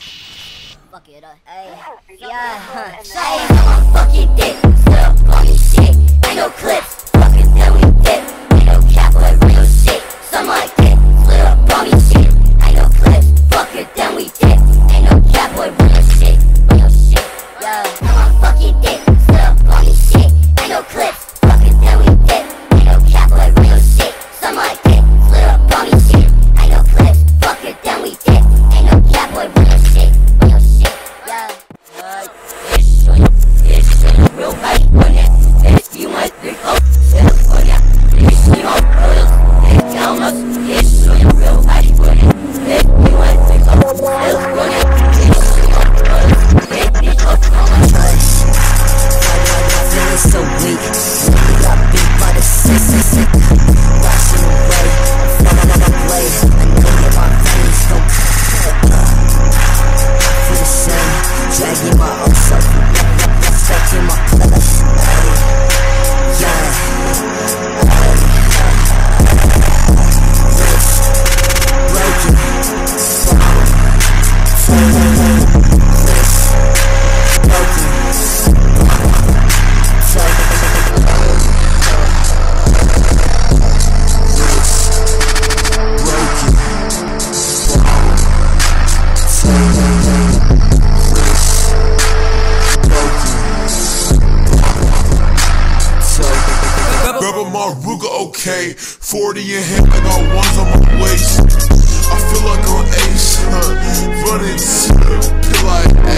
Fuck it up. Ayy. Yeah. Ain't on my fucking dick. Still up on your shit. Ain't no clips. Fucking till we dip. Ain't no cap like real shit. Some like it. Still up on your shit. Ain't no clips. Fuck it till we dip. Ain't no cap like real shit. Real shit. Yeah. Ain't on my fucking dick. Still up on your shit. Ain't no clips. Okay, 40 in hand, I got ones on my waist. I feel like I'm ace, running feel like A.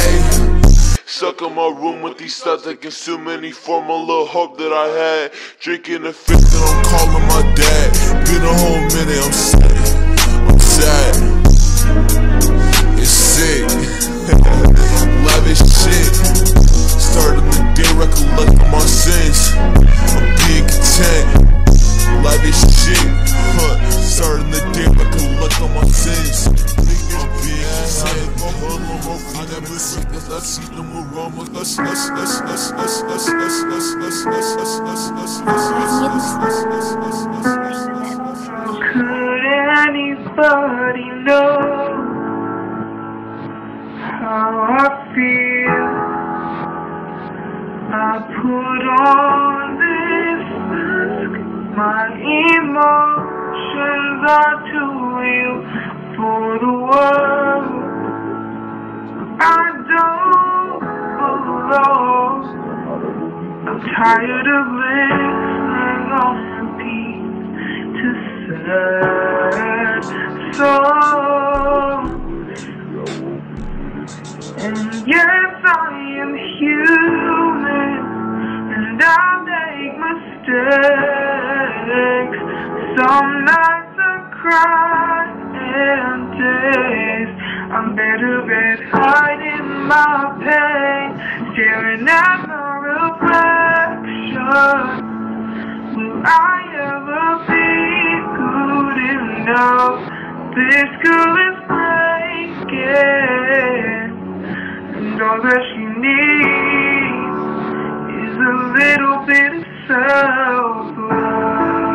Stuck in my room with these thoughts that consume any form of little hope that I had. Drinking a fifth and I'm calling my dad. Been a whole minute, I'm sad, I'm sad. It's sick, lavish shit. Starting the day, recollecting my sins. I'm being content. Life is shit, huh? Starting the day, I collect all my sins. Niggas being insane, I got music, let's see no more wrong with us. Could anybody know how I feel? I put on this mask. My emotions are too real for the world. I don't belong. I'm tired of living on repeat to sad souls. And yes, I am human, and I make mistakes. Some nights I cry and days I'm better at hiding my pain. Staring at my reflection, will I ever be good enough? This girl is breaking, and all that she needs is a little bit of self-love.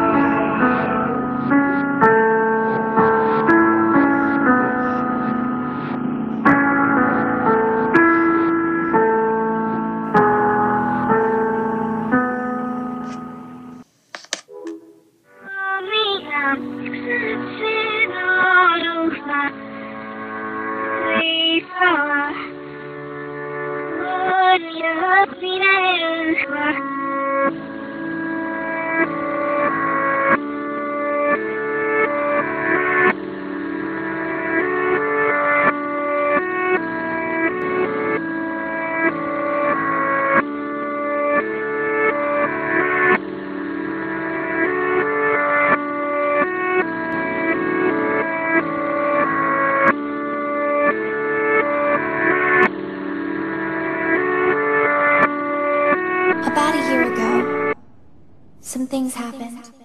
About a year ago, some things happened.